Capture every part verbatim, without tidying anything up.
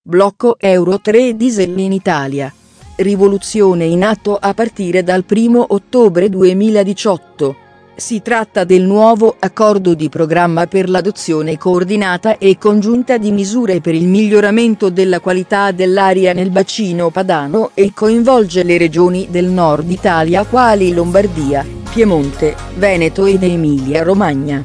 Blocco Euro tre diesel in Italia. Rivoluzione in atto a partire dal primo ottobre duemiladiciotto. Si tratta del nuovo accordo di programma per l'adozione coordinata e congiunta di misure per il miglioramento della qualità dell'aria nel bacino padano e coinvolge le regioni del nord Italia quali Lombardia, Piemonte, Veneto ed Emilia Romagna.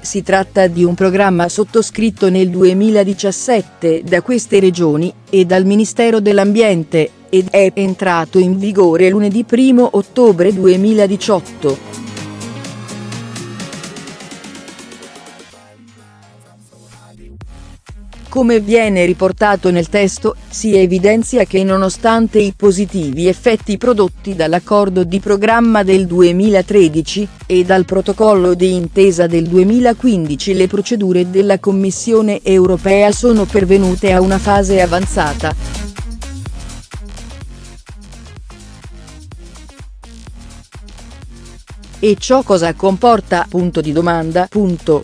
Si tratta di un programma sottoscritto nel duemiladiciassette da queste regioni e dal Ministero dell'Ambiente, ed è entrato in vigore lunedì primo ottobre duemiladiciotto. Come viene riportato nel testo, si evidenzia che nonostante i positivi effetti prodotti dall'accordo di programma del duemilatredici, e dal protocollo di intesa del duemilaquindici, le procedure della Commissione Europea sono pervenute a una fase avanzata. E ciò cosa comporta? Punto di domanda.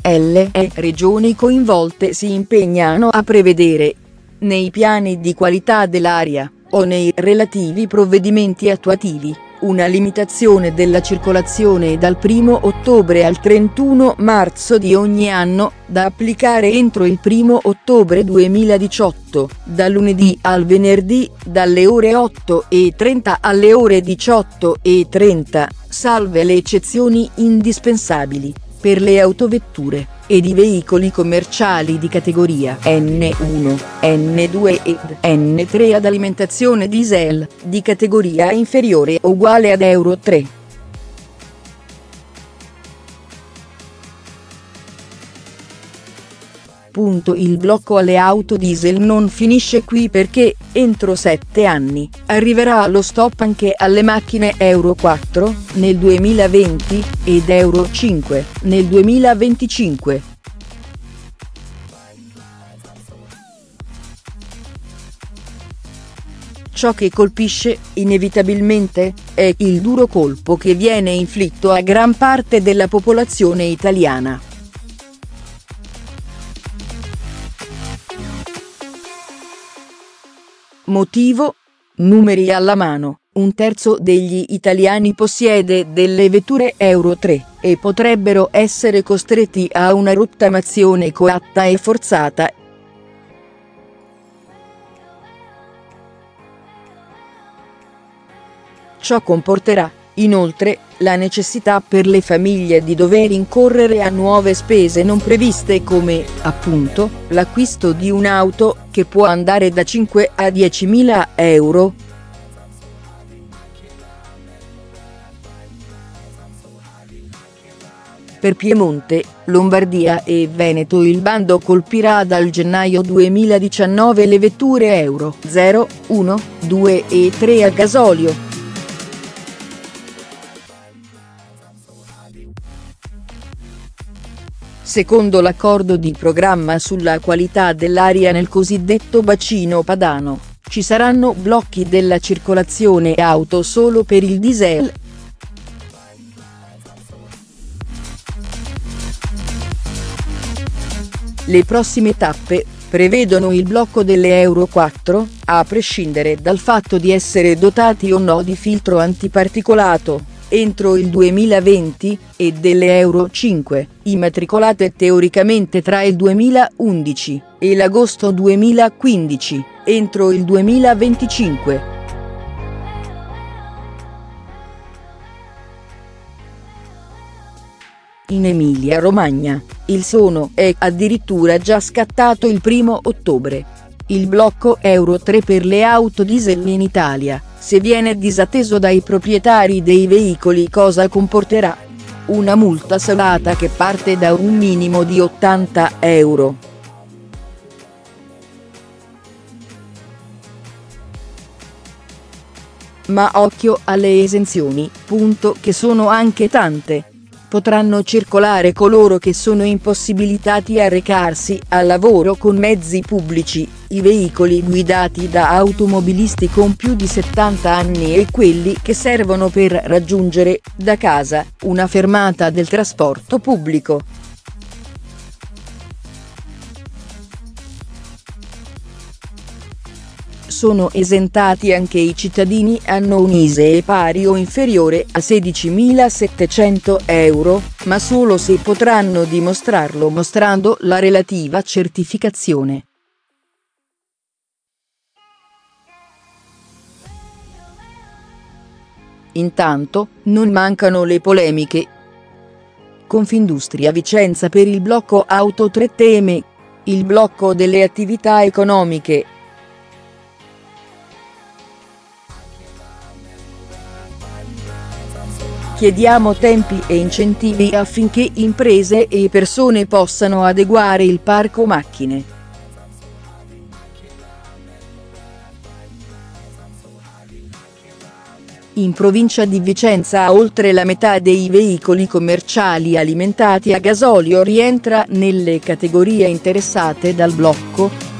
Le regioni coinvolte si impegnano a prevedere, nei piani di qualità dell'aria, o nei relativi provvedimenti attuativi, una limitazione della circolazione dal primo ottobre al trentuno marzo di ogni anno, da applicare entro il primo ottobre duemiladiciotto, dal lunedì al venerdì, dalle ore otto e trenta alle ore diciotto e trenta, salve le eccezioni indispensabili, per le autovetture, ed i veicoli commerciali di categoria N uno, N due ed N tre ad alimentazione diesel, di categoria inferiore o uguale ad Euro tre. Punto. Il blocco alle auto diesel non finisce qui perché, entro sette anni, arriverà allo stop anche alle macchine Euro quattro, nel duemilaventi, ed Euro cinque, nel duemilaventicinque. Ciò che colpisce, inevitabilmente, è il duro colpo che viene inflitto a gran parte della popolazione italiana. Motivo? Numeri alla mano, un terzo degli italiani possiede delle vetture Euro tre, e potrebbero essere costretti a una rottamazione coatta e forzata. Ciò comporterà, inoltre, la necessità per le famiglie di dover incorrere a nuove spese non previste come, appunto, l'acquisto di un'auto, che può andare da cinque a diecimila euro. Per Piemonte, Lombardia e Veneto il bando colpirà dal gennaio duemiladiciannove le vetture Euro zero, uno, due e tre a gasolio. Secondo l'accordo di programma sulla qualità dell'aria nel cosiddetto bacino padano, ci saranno blocchi della circolazione auto solo per il diesel. Le prossime tappe prevedono il blocco delle Euro quattro, a prescindere dal fatto di essere dotati o no di filtro antiparticolato, entro il duemilaventi, e delle Euro cinque, immatricolate teoricamente tra il duemilaundici e l'agosto duemilaquindici, entro il duemilaventicinque. In Emilia-Romagna, il sono è addirittura già scattato il primo ottobre. Il blocco Euro tre per le auto diesel in Italia, se viene disatteso dai proprietari dei veicoli, cosa comporterà? Una multa salata che parte da un minimo di ottanta euro. Ma occhio alle esenzioni, punto, che sono anche tante. potranno circolare coloro che sono impossibilitati a recarsi al lavoro con mezzi pubblici, i veicoli guidati da automobilisti con più di settanta anni e quelli che servono per raggiungere, da casa, una fermata del trasporto pubblico. Sono esentati anche i cittadini hanno un I S E E pari o inferiore a sedicimilasettecento euro, ma solo se potranno dimostrarlo mostrando la relativa certificazione. Intanto, non mancano le polemiche. Confindustria Vicenza per il blocco auto tre teme il blocco delle attività economiche. Chiediamo tempi e incentivi affinché imprese e persone possano adeguare il parco macchine. In provincia di Vicenza oltre la metà dei veicoli commerciali alimentati a gasolio rientra nelle categorie interessate dal blocco.